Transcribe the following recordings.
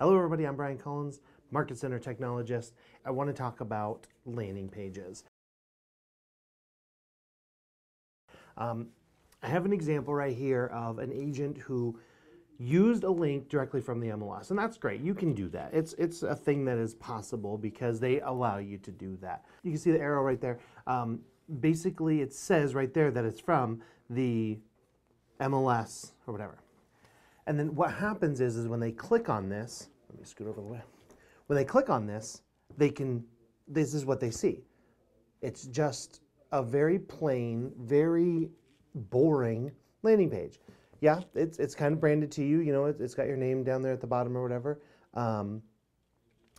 Hello everybody, I'm Brian Collins, Market Center Technologist. I want to talk about landing pages. I have an example right here of an agent who used a link directly from the MLS, and that's great. You can do that. It's a thing that is possible because they allow you to do that. You can see the arrow right there. Basically, it says right there that it's from the MLS or whatever. And then what happens is when they click on this, let me scoot over the way. When they click on this, this is what they see. It's just a very plain, very boring landing page. Yeah, it's kind of branded to you. You know, it's got your name down there at the bottom or whatever. And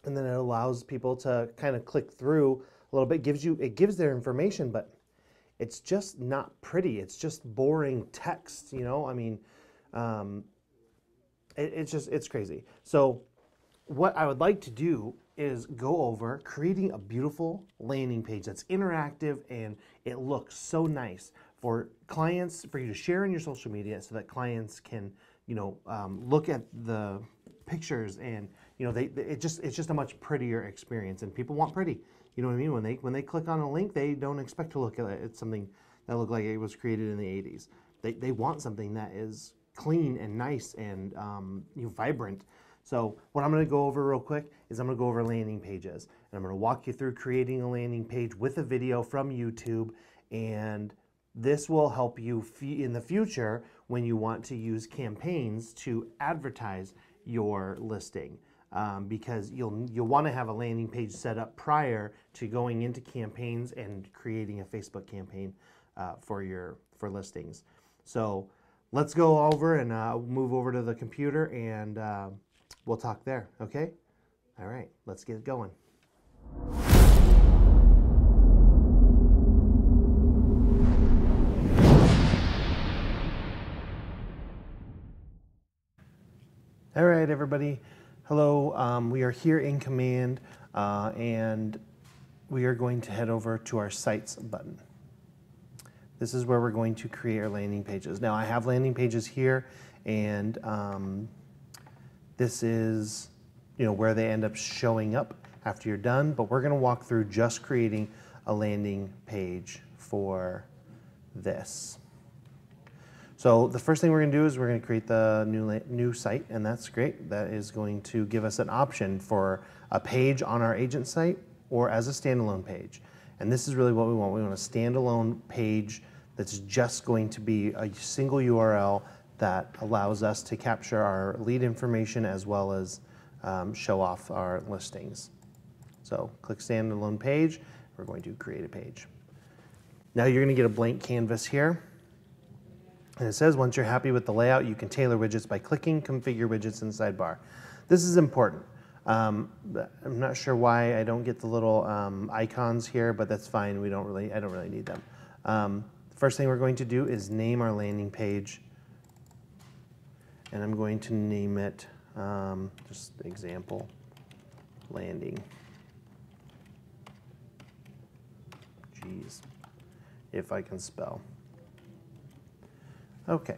then it allows people to kind of click through a little bit. It gives their information, but it's just not pretty. It's just boring text. You know, I mean. It's crazy. So what I would like to do is go over creating a beautiful landing page that's interactive and it looks so nice for clients, for you to share in your social media so that clients can, you know, look at the pictures and, you know, it's just a much prettier experience, and people want pretty. You know what I mean? When they click on a link, they don't expect to look at it. It's something that looked like it was created in the 80s. They want something that is clean and nice and vibrant. So what I'm going to go over real quick is I'm going to go over landing pages, and I'm going to walk you through creating a landing page with a video from YouTube, and this will help you in the future when you want to use campaigns to advertise your listing, because you'll want to have a landing page set up prior to going into campaigns and creating a Facebook campaign for listings. So let's go over and move over to the computer, and we'll talk there, okay? All right, let's get going. All right, everybody. Hello, we are here in Command, and we are going to head over to our Sites button. This is where we're going to create our landing pages. Now I have landing pages here, and this is, you know, where they end up showing up after you're done, but we're gonna walk through just creating a landing page for this. So the first thing we're gonna do is we're gonna create the new site, and that's great. That is going to give us an option for a page on our agent site or as a standalone page. And this is really what we want. We want a standalone page that's just going to be a single URL that allows us to capture our lead information as well as show off our listings. So click standalone page. We're going to create a page. Now you're going to get a blank canvas here. And it says once you're happy with the layout, you can tailor widgets by clicking configure widgets in sidebar. This is important. I'm not sure why I don't get the little icons here, but that's fine. I don't really need them. First thing we're going to do is name our landing page, and I'm going to name it just example landing. Jeez, if I can spell. Okay,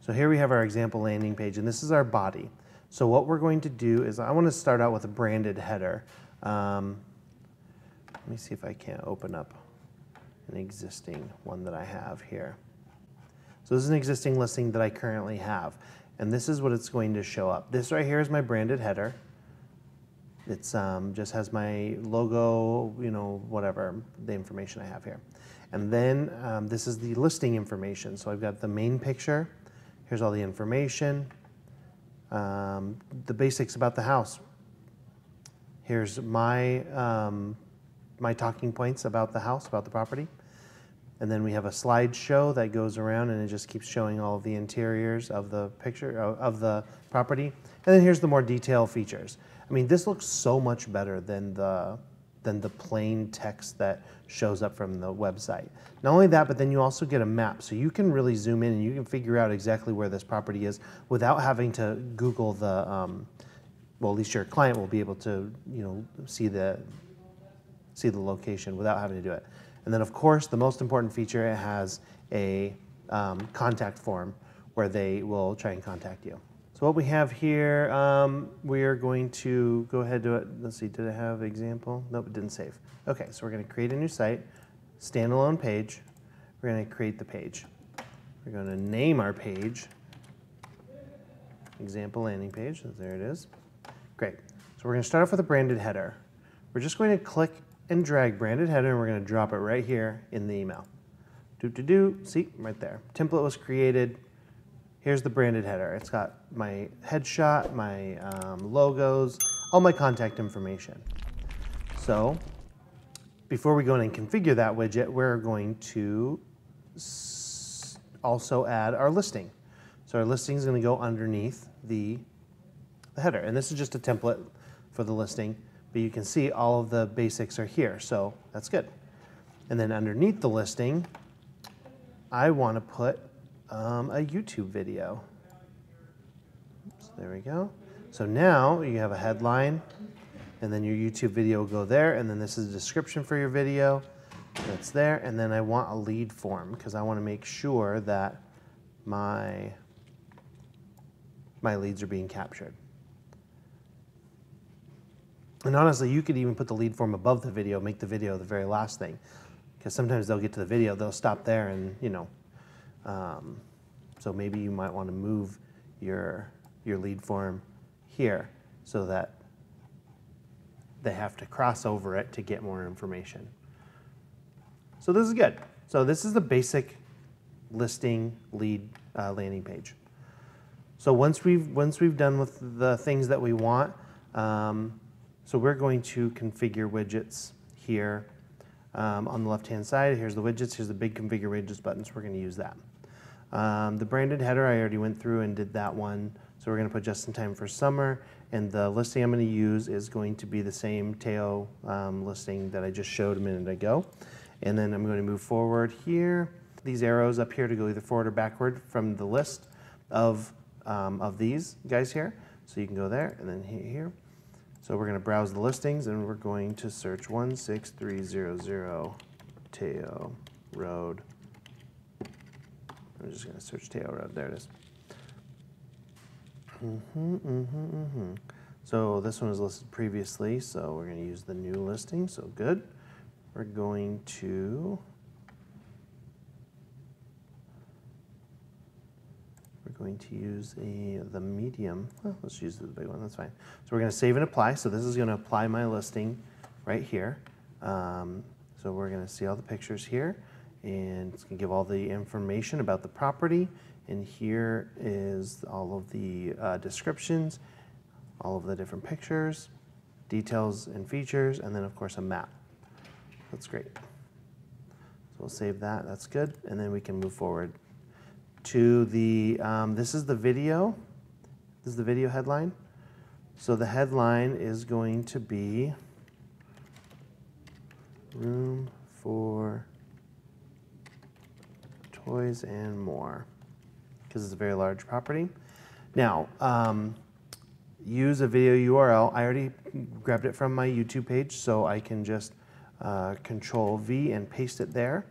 so here we have our example landing page, and this is our body. So what we're going to do is I want to start out with a branded header. Let me see if I can't open up an existing one that I have here. So this is an existing listing that I currently have, and this is what it's going to show up. This right here is my branded header. It's just has my logo, you know, whatever, the information I have here. And then this is the listing information. So I've got the main picture. Here's all the information. The basics about the house. Here's my my talking points about the house, about the property, and then we have a slideshow that goes around, and it just keeps showing all of the interiors of the picture of the property. And then here's the more detailed features. I mean, this looks so much better than the plain text that shows up from the website. Not only that, but then you also get a map, so you can really zoom in and you can figure out exactly where this property is without having to Google the, well, at least your client will be able to, you know, see the location without having to do it. And then of course, the most important feature, it has a contact form where they will try and contact you. So what we have here, we are going to go ahead to, let's see, did I have an example? Nope, it didn't save. Okay, so we're going to create a new site, standalone page. We're going to create the page. We're going to name our page, example landing page. There it is. Great. So we're going to start off with a branded header. We're just going to click and drag branded header, and we're going to drop it right here in the email. See, right there. Template was created. Here's the branded header. It's got my headshot, my logos, all my contact information. So before we go in and configure that widget, we're going to also add our listing. So our listing is going to go underneath the header. And this is just a template for the listing, but you can see all of the basics are here, so that's good. And then underneath the listing, I want to put a YouTube video. So there we go. So now you have a headline, and then your YouTube video will go there, and then this is a description for your video. That's there, and then I want a lead form because I want to make sure that my leads are being captured. And honestly, you could even put the lead form above the video, make the video the very last thing, because sometimes they'll get to the video, they'll stop there, and you know. So maybe you might want to move your lead form here so that they have to cross over it to get more information. So this is good. So this is the basic listing lead landing page. So once we've done with the things that we want, so we're going to configure widgets here on the left-hand side. Here's the widgets. Here's the big configure widgets button. So we're going to use that. The branded header I already went through and did that one. So we're going to put just in time for summer, and the listing I'm going to use is going to be the same TAO listing that I just showed a minute ago. And then I'm going to move forward here. These arrows up here to go either forward or backward from the list of these guys here. So you can go there and then here. So we're going to browse the listings, and we're going to search 16300 TAO Road. I'm just going to search TAO Road. There it is. So this one was listed previously, so we're going to use the new listing. So good. We're going to use the medium. Well, let's use the big one. That's fine. So we're going to save and apply. So this is going to apply my listing right here. So we're going to see all the pictures here, and it's going to give all the information about the property. And here is all of the descriptions, all of the different pictures, details and features, and then of course a map. That's great. So we'll save that. That's good. And then we can move forward to the, this is the video. This is the video headline. So the headline is going to be Room for Toys and More, because it's a very large property. Now, use a video URL. I already grabbed it from my YouTube page, so I can just Control V and paste it there.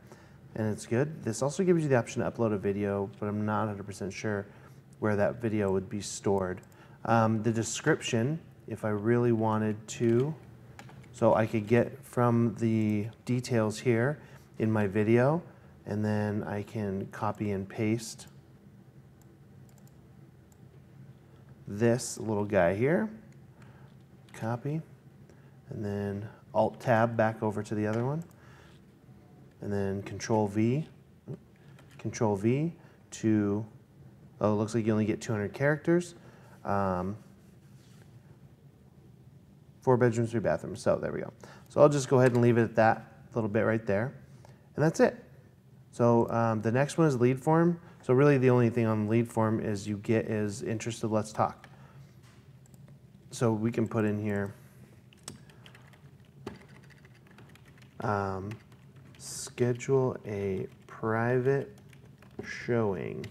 And it's good. This also gives you the option to upload a video, but I'm not 100% sure where that video would be stored. The description, if I really wanted to, so I could get from the details here in my video, and then I can copy and paste this little guy here, copy, and then Alt-Tab back over to the other one. And then Control V to, oh, it looks like you only get 200 characters. 4 bedrooms, 3 bathrooms, so there we go. So I'll just go ahead and leave it at that little bit right there. And that's it. So the next one is lead form. So really the only thing on lead form is you get is interested, let's talk. So we can put in here, schedule a private showing .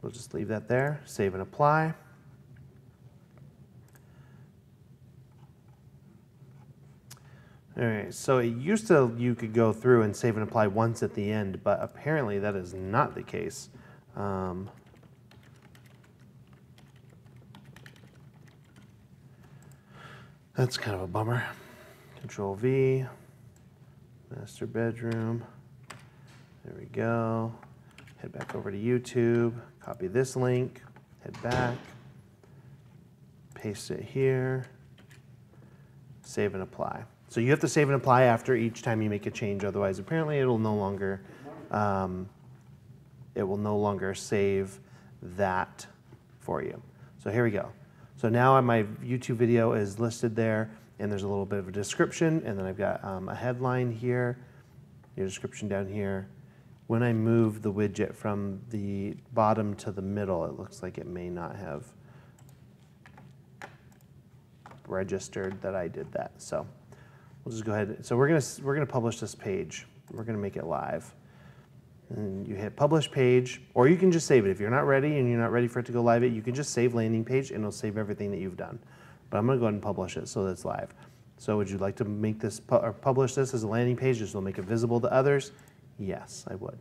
We'll just leave that there, save and apply, All right, so it used to you could go through and save and apply once at the end, but apparently that is not the case. That's kind of a bummer. Control V, master bedroom. There we go. Head back over to YouTube, copy this link, head back, paste it here, save and apply. So you have to save and apply after each time you make a change, otherwise apparently it will no longer save that for you. So here we go. So now my YouTube video is listed there, and there's a little bit of a description, and then I've got a headline here, your description down here. When I move the widget from the bottom to the middle, it looks like it may not have registered that I did that. So we'll just go ahead. So we're gonna publish this page. We're gonna make it live. And you hit publish page, or you can just save it. If you're not ready and you're not ready for it to go live, you can just save landing page and it'll save everything that you've done. But I'm gonna go ahead and publish it so that it's live. So would you like to make this or publish this as a landing page? This will make it visible to others. Yes, I would.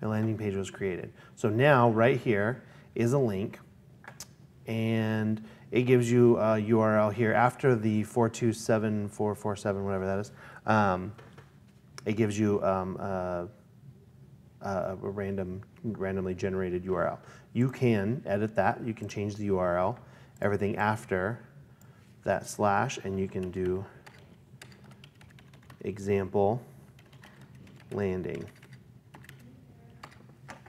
My landing page was created. So now right here is a link, and it gives you a URL here after the 427447, whatever that is. It gives you a randomly generated URL. You can edit that. You can change the URL, everything after that slash, and you can do example landing.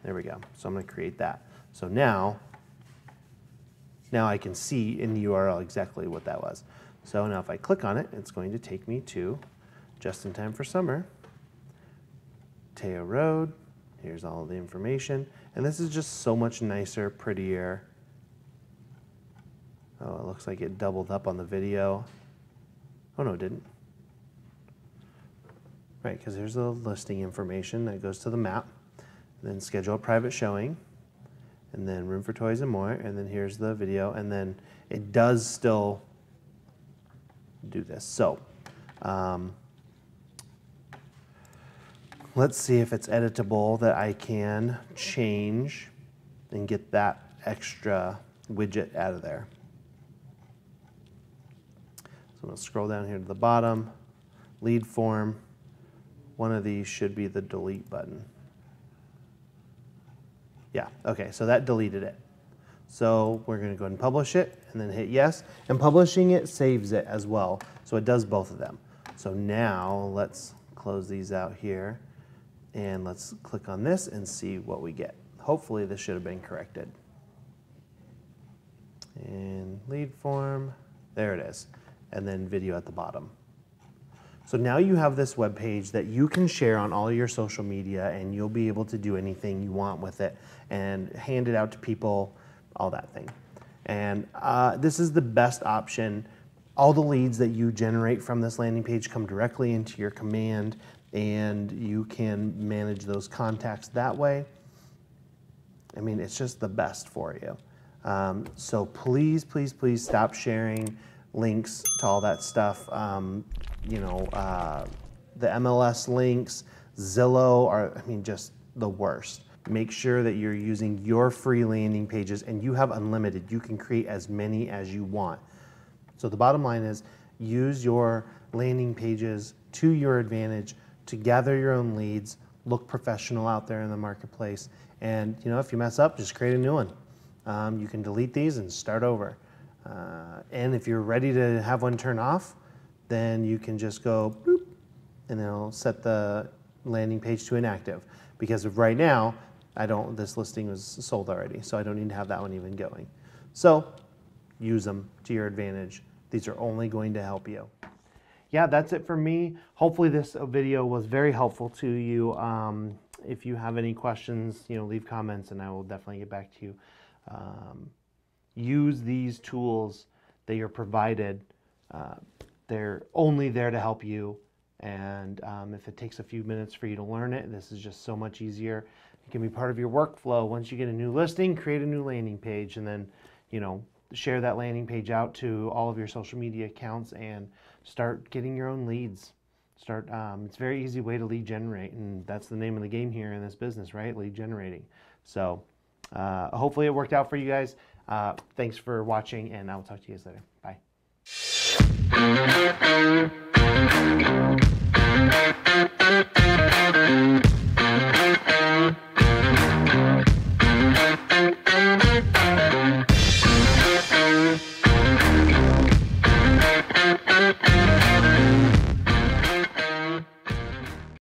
There we go. So I'm going to create that. So now I can see in the URL exactly what that was. So now if I click on it, it's going to take me to Just in Time for Summer, TAO Road. Here's all the information. And this is just so much nicer, prettier. Oh, it looks like it doubled up on the video. Oh, no, it didn't. Right, because here's the listing information that goes to the map. Then schedule a private showing. And then room for toys and more. And then here's the video. And then it does still do this. So let's see if it's editable, that I can change and get that extra widget out of there. So I'm going to scroll down here to the bottom, lead form. One of these should be the delete button. Yeah, okay, so that deleted it. So we're going to go ahead and publish it, and then hit yes. And publishing it saves it as well, so it does both of them. So now let's close these out here, and let's click on this and see what we get. Hopefully this should have been corrected. And lead form, there it is, and then video at the bottom. So now you have this web page that you can share on all your social media, and you'll be able to do anything you want with it and hand it out to people, all that thing. And this is the best option. All the leads that you generate from this landing page come directly into your command, and you can manage those contacts that way. I mean, it's just the best for you. So please, please, please stop sharing links to all that stuff. The MLS links, Zillow are, I mean, just the worst. Make sure that you're using your free landing pages, and you have unlimited. You can create as many as you want. So the bottom line is, use your landing pages to your advantage to gather your own leads, look professional out there in the marketplace, and if you mess up, just create a new one. You can delete these and start over. And if you're ready to have one turn off, then you can just go boop, and it'll set the landing page to inactive. Because of right now, this listing was sold already, so I don't need to have that one even going. So use them to your advantage. These are only going to help you. Yeah, that's it for me. Hopefully this video was very helpful to you. If you have any questions, leave comments, and I will definitely get back to you. Use these tools that you're provided. They're only there to help you, and if it takes a few minutes for you to learn it, this is just so much easier. It can be part of your workflow. Once you get a new listing, create a new landing page, and then share that landing page out to all of your social media accounts and start getting your own leads. Start. It's a very easy way to lead generate, and that's the name of the game here in this business, right? Lead generating. So hopefully it worked out for you guys. Thanks for watching, and I will talk to you guys later. Bye.